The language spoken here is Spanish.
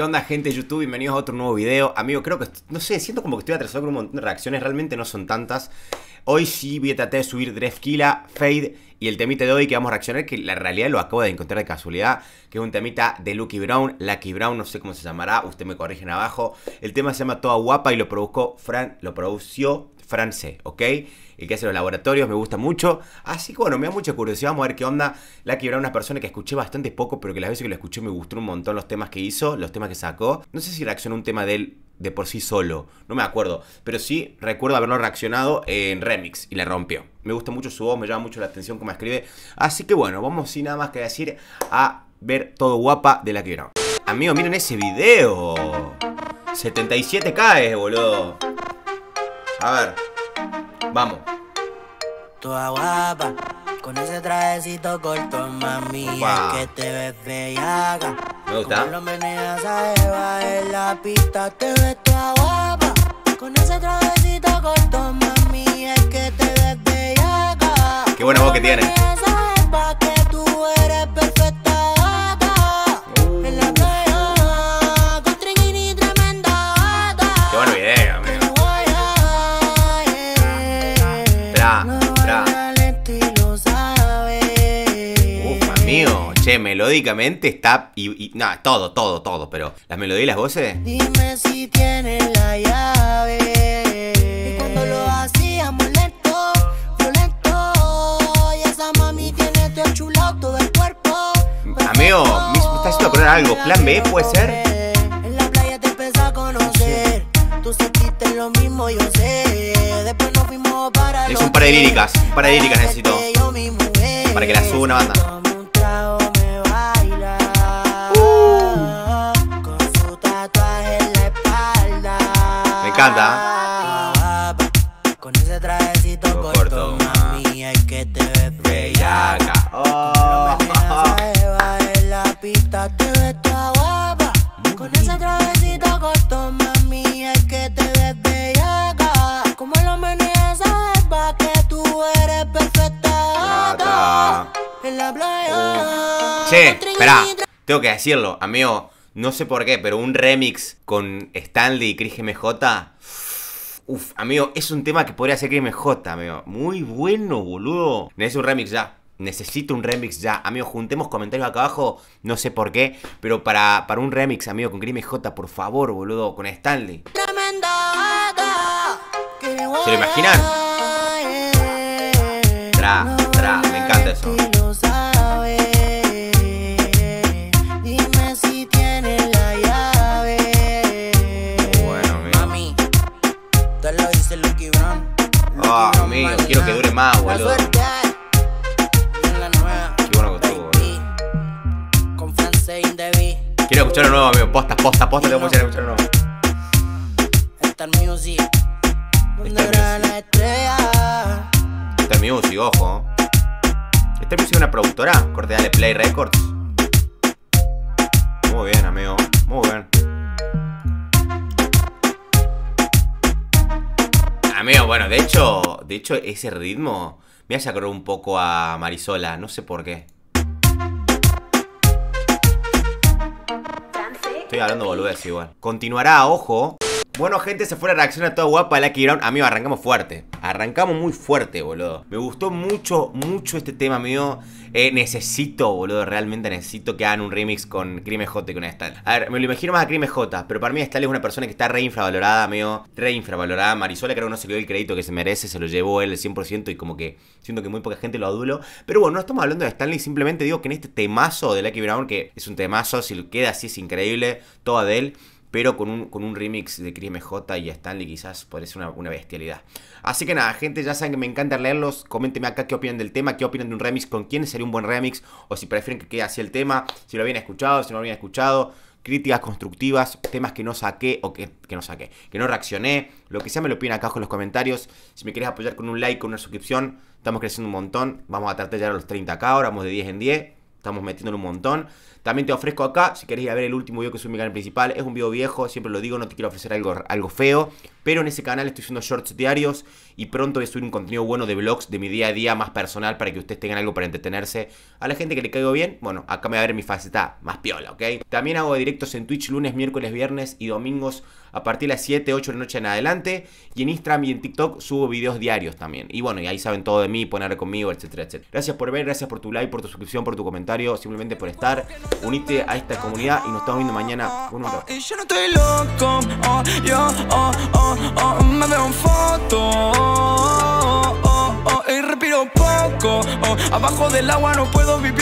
¿Qué onda, gente de YouTube? Bienvenidos a otro nuevo video. Amigo, creo que, no sé, siento como que estoy atrasado con un montón de reacciones. Realmente no son tantas. Hoy sí voy a tratar de subir Drefkila, Fade y el temita de hoy que vamos a reaccionar, que la realidad lo acabo de encontrar de casualidad, que es un temita de Lucky Brown, no sé cómo se llamará, usted me corrigen abajo. El tema se llama Toda Guapa y lo produjo Fran C, ¿ok? El que hace los laboratorios, me gusta mucho. Así que bueno, me da mucha curiosidad, vamos a ver qué onda. Lucky Brown, una persona que escuché bastante poco, pero que las veces que lo escuché me gustó un montón los temas que hizo, los temas que sacó. No sé si reaccionó un tema de él de por sí solo, no me acuerdo, pero sí recuerdo haberlo reaccionado en remix y la rompió. Me gusta mucho su voz, me llama mucho la atención cómo escribe. Así que bueno, vamos sin nada más que decir a ver Toda Guapa de Lucky Brown. Amigo, miren ese video. 77K, boludo. A ver, vamos. Toda guapa, con ese trajecito corto, mami, wow. Es que te ves bellaca. Me gusta. Como lo meneas a Eva en la pista, te ves toda guapa. Con ese trajecito corto, mami, es que te ves bellaca. Qué buena voz que tiene. Melódicamente está y nada, todo, pero las melodías y las voces. Dime si tienes la llave. Y cuando lo hacíamos lento, y esa mami tiene todo chulado, todo el cuerpo. Amigo, me está haciendo poner algo. Plan B, puede ser. En la playa te empecé a conocer. Tú sentiste lo mismo, yo sé. Después nos fuimos para. Es un par de líricas, necesito. Para que la suba una banda. Canta. Con ese trajecito corto, mami, es que te ves bellaca. Oh, en la pista te ves toda guapa. Con ese trajecito corto, mami, es que te ves bellaca. Como lo meneas a Eva, que tú eres perfecta. En la playa. Che, espera, tengo que decirlo, amigo. No sé por qué, pero un remix con Standly y Cris MJ. Uf, amigo, es un tema que podría ser Cris MJ, amigo. Muy bueno, boludo. Necesito un remix ya. Amigo, juntemos comentarios acá abajo. No sé por qué, pero para un remix, amigo, con Cris MJ, por favor, boludo. Con Standly. ¿Se lo imaginan? Me encanta eso. Oh, amigo, quiero que dure más, boludo. Qué bueno que estuvo, boludo. Quiero escucharlo nuevo, amigo. Posta, te voy a escuchar nuevo. Star Music. Ojo. Star Music es una productora. Corte, dale, Play Records. Muy bien, amigo. Muy bien. Amigo, bueno, de hecho ese ritmo me hace acordar un poco a Marisola, no sé por qué. Estoy hablando boludez igual. Continuará, ojo. Bueno, gente, se fue la reacción a Toda Guapa de Lucky Brown. Amigo, arrancamos fuerte. Arrancamos muy fuerte, boludo. Me gustó mucho este tema, amigo. Necesito, boludo, realmente necesito que hagan un remix con Cris MJ y con Stan. A ver, me lo imagino más a Cris MJ, pero para mí Stan es una persona que está re infravalorada, amigo. Marisola creo que no se le dio el crédito que se merece, se lo llevó él el 100% y como que siento que muy poca gente lo aduló. Pero bueno, no estamos hablando de Stanley, simplemente digo que en este temazo de Lucky Brown, que es un temazo, si lo queda así es increíble, toda de él. Pero con un remix de Cris MJ y Standly quizás parece una bestialidad. Así que nada, gente, ya saben que me encanta leerlos. Coméntenme acá qué opinan del tema, qué opinan de un remix, con quién sería un buen remix, o si prefieren que quede así el tema, si lo habían escuchado, si no lo habían escuchado. Críticas constructivas, temas que no saqué o que no reaccioné. Lo que sea me lo piden acá abajo en los comentarios. Si me querés apoyar con un like, con una suscripción, estamos creciendo un montón. Vamos a tratar de llegar a los 30K ahora, vamos de 10 en 10. estamos metiéndole un montón. También te ofrezco acá, si querés ir a ver el último video que subí en mi canal principal, es un video viejo, siempre lo digo, no te quiero ofrecer algo feo, pero en ese canal estoy haciendo shorts diarios y pronto voy a subir un contenido bueno de vlogs de mi día a día más personal para que ustedes tengan algo para entretenerse. A la gente que le caigo bien, bueno, acá me va a ver mi faceta más piola, ¿ok? También hago directos en Twitch lunes, miércoles, viernes y domingos a partir de las 7, 8 de la noche en adelante, y en Instagram y en TikTok subo videos diarios también. Y bueno, y ahí saben todo de mí, pueden hablar conmigo, etcétera, etcétera. Gracias por ver, gracias por tu like, por tu suscripción, por tu comentario, simplemente por estar. Unite a esta comunidad y nos estamos viendo mañana con un rato. Yo no estoy loco, oh, yo, oh, oh, oh, me veo en foto, oh, oh, oh, y respiro poco, oh, abajo del agua no puedo vivir.